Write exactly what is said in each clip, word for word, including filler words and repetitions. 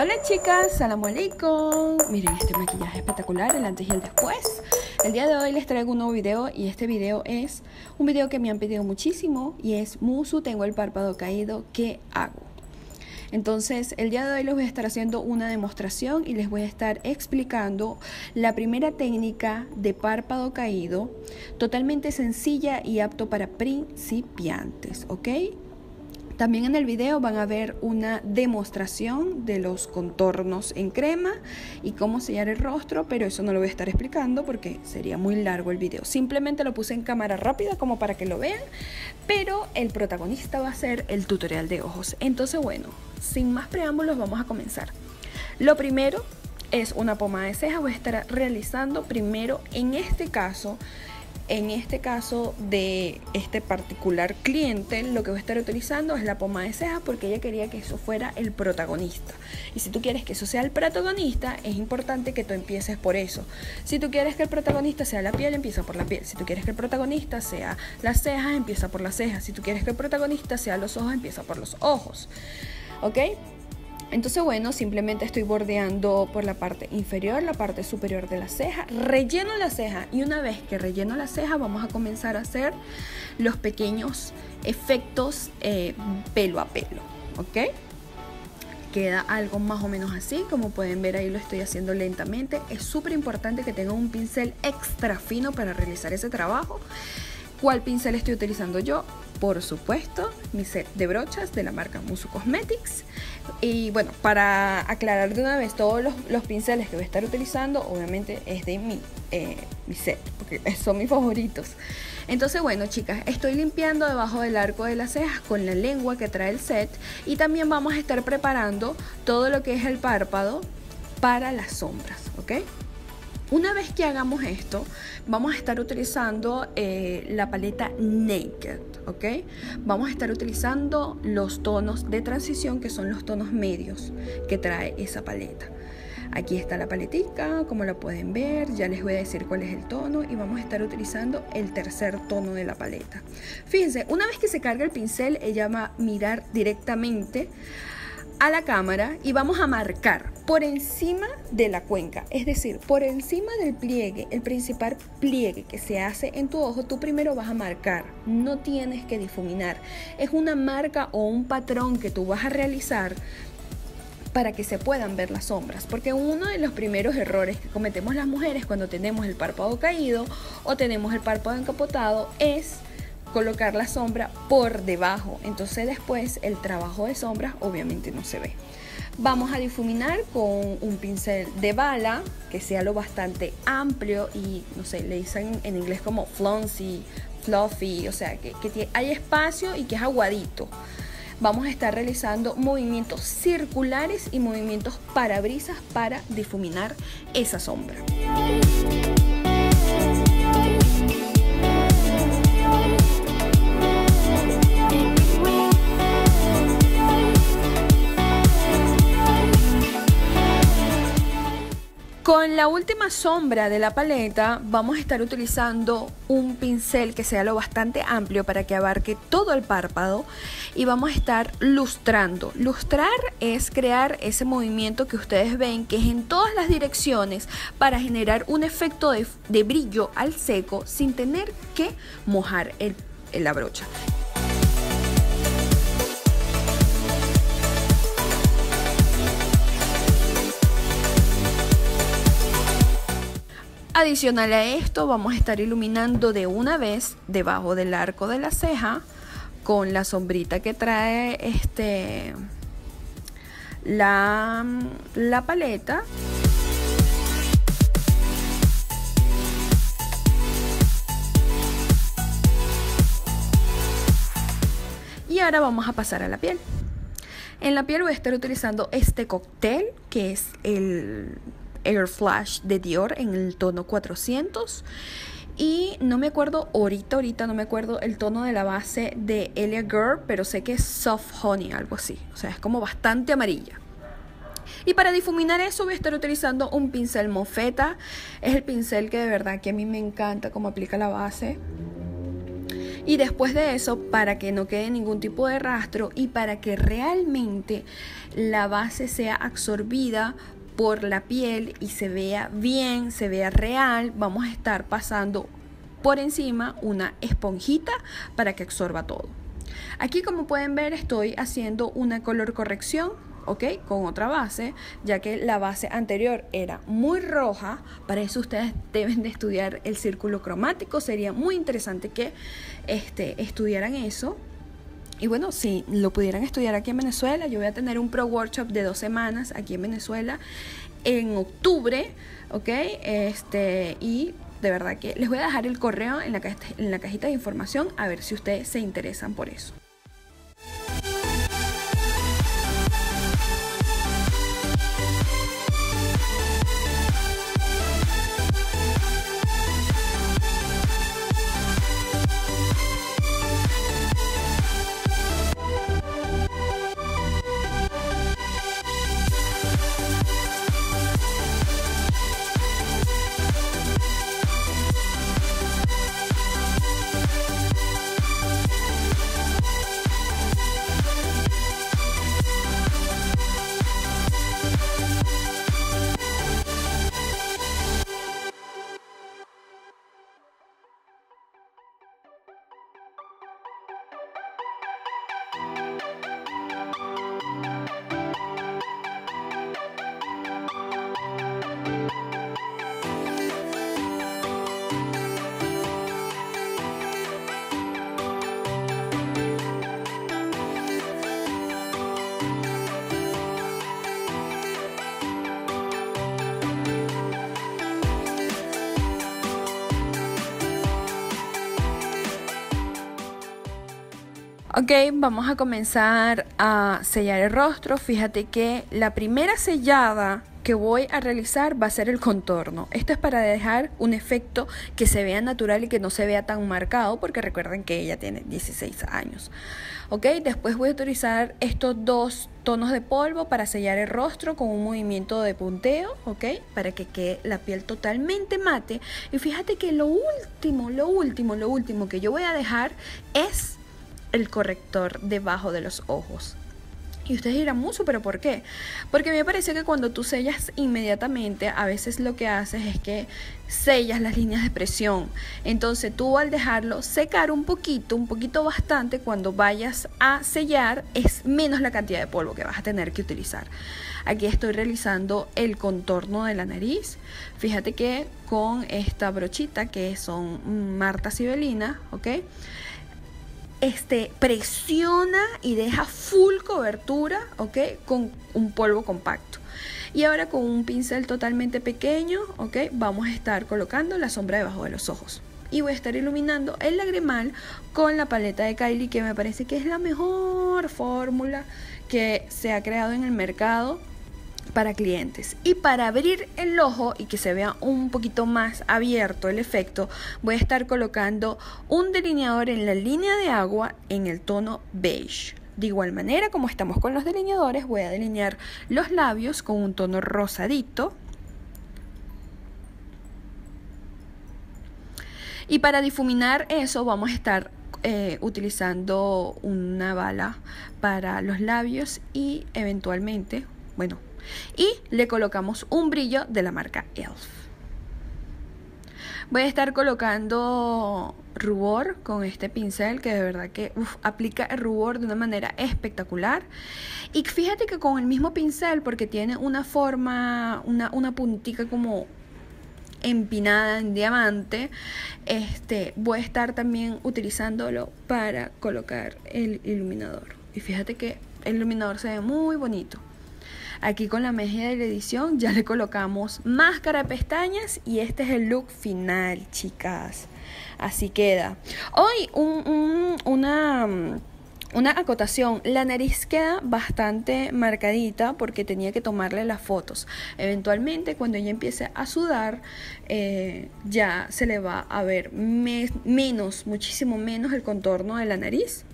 Hola chicas, salam alaikum. Miren este maquillaje espectacular, el antes y el después. El día de hoy les traigo un nuevo video y este video es un video que me han pedido muchísimo y es Musu, tengo el párpado caído, ¿qué hago? Entonces el día de hoy les voy a estar haciendo una demostración y les voy a estar explicando la primera técnica de párpado caído, totalmente sencilla y apto para principiantes, ¿ok? También en el video van a ver una demostración de los contornos en crema y cómo sellar el rostro, pero eso no lo voy a estar explicando porque sería muy largo el video. Simplemente lo puse en cámara rápida como para que lo vean, pero el protagonista va a ser el tutorial de ojos. Entonces, bueno, sin más preámbulos vamos a comenzar. Lo primero es una pomada de cejas. Voy a estar realizando primero en este caso... En este caso de este particular cliente, lo que voy a estar utilizando es la pomada de cejas porque ella quería que eso fuera el protagonista. Y si tú quieres que eso sea el protagonista, es importante que tú empieces por eso. Si tú quieres que el protagonista sea la piel, empieza por la piel. Si tú quieres que el protagonista sea las cejas, empieza por las cejas. Si tú quieres que el protagonista sea los ojos, empieza por los ojos. ¿Ok? Entonces, bueno, simplemente estoy bordeando por la parte inferior, la parte superior de la ceja, relleno la ceja y una vez que relleno la ceja vamos a comenzar a hacer los pequeños efectos eh, pelo a pelo, ¿ok? Queda algo más o menos así, como pueden ver ahí lo estoy haciendo lentamente. Es súper importante que tenga un pincel extra fino para realizar ese trabajo. ¿Cuál pincel estoy utilizando yo? Por supuesto, mi set de brochas de la marca Musu Cosmetics. Y bueno, para aclarar de una vez, todos los, los pinceles que voy a estar utilizando, obviamente es de mi, eh, mi set, porque son mis favoritos. Entonces, bueno, chicas, estoy limpiando debajo del arco de las cejas con la lengua que trae el set. Y también vamos a estar preparando todo lo que es el párpado para las sombras, ¿ok? Una vez que hagamos esto, vamos a estar utilizando eh, la paleta Naked, ¿ok? Vamos a estar utilizando los tonos de transición, que son los tonos medios que trae esa paleta. Aquí está la paletica, como la pueden ver, ya les voy a decir cuál es el tono y vamos a estar utilizando el tercer tono de la paleta. Fíjense, una vez que se carga el pincel, ella va a mirar directamente a la cámara y vamos a marcar por encima de la cuenca, es decir, por encima del pliegue, el principal pliegue que se hace en tu ojo, tú primero vas a marcar, no tienes que difuminar, es una marca o un patrón que tú vas a realizar para que se puedan ver las sombras, porque uno de los primeros errores que cometemos las mujeres cuando tenemos el párpado caído o tenemos el párpado encapotado es colocar la sombra por debajo, entonces después el trabajo de sombras obviamente no se ve. Vamos a difuminar con un pincel de bala que sea lo bastante amplio y no sé, le dicen en inglés como flouncy, fluffy, o sea que, que hay espacio y que es aguadito. Vamos a estar realizando movimientos circulares y movimientos parabrisas para difuminar esa sombra. Con la última sombra de la paleta vamos a estar utilizando un pincel que sea lo bastante amplio para que abarque todo el párpado y vamos a estar lustrando. Lustrar es crear ese movimiento que ustedes ven que es en todas las direcciones para generar un efecto de, de brillo al seco sin tener que mojar el, la brocha. Adicional a esto vamos a estar iluminando de una vez debajo del arco de la ceja con la sombrita que trae este, la, la paleta. Y ahora vamos a pasar a la piel. En la piel voy a estar utilizando este cóctel que es el Air Flash de Dior en el tono cuatrocientos y no me acuerdo ahorita, ahorita no me acuerdo el tono de la base de Elia Girl, pero sé que es Soft Honey, algo así, o sea es como bastante amarilla. Y para difuminar eso voy a estar utilizando un pincel mofeta, es el pincel que de verdad que a mí me encanta como aplica la base y después de eso, para que no quede ningún tipo de rastro y para que realmente la base sea absorbida por la piel y se vea bien, se vea real, vamos a estar pasando por encima una esponjita para que absorba todo. Aquí, como pueden ver, estoy haciendo una color corrección, ¿ok? Con otra base, ya que la base anterior era muy roja. Para eso ustedes deben de estudiar el círculo cromático. Sería muy interesante que este, estudiaran eso. Y bueno, si lo pudieran estudiar aquí en Venezuela, yo voy a tener un pro workshop de dos semanas aquí en Venezuela en octubre, ¿ok? Este, y de verdad que les voy a dejar el correo en la, ca en la cajita de información, a ver si ustedes se interesan por eso. Ok, vamos a comenzar a sellar el rostro. Fíjate que la primera sellada que voy a realizar va a ser el contorno. Esto es para dejar un efecto que se vea natural y que no se vea tan marcado, porque recuerden que ella tiene dieciséis años. Ok, después voy a utilizar estos dos tonos de polvo para sellar el rostro con un movimiento de punteo, ok, para que quede la piel totalmente mate. Y fíjate que lo último, lo último, lo último que yo voy a dejar es el corrector debajo de los ojos. Y ustedes dirán, Musu, ¿pero por qué? Porque me parece que cuando tú sellas inmediatamente, a veces lo que haces es que sellas las líneas de expresión. Entonces tú, al dejarlo secar un poquito, un poquito bastante, cuando vayas a sellar, es menos la cantidad de polvo que vas a tener que utilizar. Aquí estoy realizando el contorno de la nariz. Fíjate que con esta brochita, que son Marta Sibelina, ¿ok? Este, presiona y deja full cobertura, ok, con un polvo compacto. Y ahora, con un pincel totalmente pequeño, ok, vamos a estar colocando la sombra debajo de los ojos. Y voy a estar iluminando el lagrimal con la paleta de Kylie, que me parece que es la mejor fórmula que se ha creado en el mercado para clientes. Y para abrir el ojo y que se vea un poquito más abierto el efecto, voy a estar colocando un delineador en la línea de agua en el tono beige. De igual manera, como estamos con los delineadores, voy a delinear los labios con un tono rosadito. Y para difuminar eso, vamos a estar Eh, utilizando una bala para los labios y eventualmente, bueno, y le colocamos un brillo de la marca E L F. Voy a estar colocando rubor con este pincel, que de verdad que uf, aplica el rubor de una manera espectacular. Y fíjate que con el mismo pincel, porque tiene una forma, una, una puntica como empinada en diamante, este, voy a estar también utilizándolo para colocar el iluminador. Y fíjate que el iluminador se ve muy bonito. Aquí, con la magia de la edición, ya le colocamos máscara de pestañas y este es el look final, chicas. Así queda. Hoy un, un, una... Una acotación, la nariz queda bastante marcadita porque tenía que tomarle las fotos. Eventualmente, cuando ella empiece a sudar, eh, ya se le va a ver me menos, muchísimo menos el contorno de la nariz.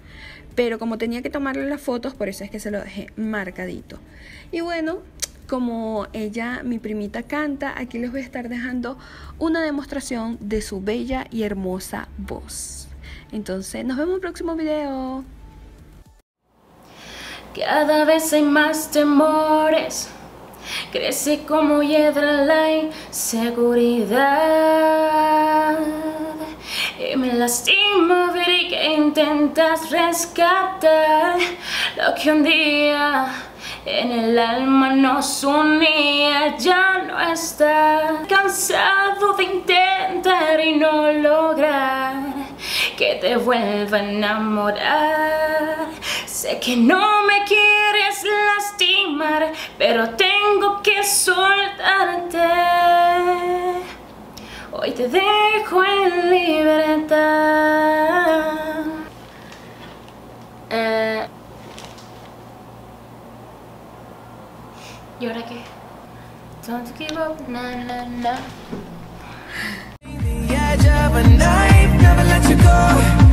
Pero como tenía que tomarle las fotos, por eso es que se lo dejé marcadito. Y bueno, como ella, mi primita, canta, aquí les voy a estar dejando una demostración de su bella y hermosa voz. Entonces nos vemos en un próximo video. Cada vez hay más temores, crece como hiedra la inseguridad, y me lastima ver que intentas rescatar lo que un día en el alma nos unía. Ya no está, cansado de intentar y no lograr que te vuelva a enamorar. Sé que no me quieres lastimar, pero tengo que soltarte. Hoy te dejo en libertad. eh. ¿Y ahora qué? Don't give up, na na na.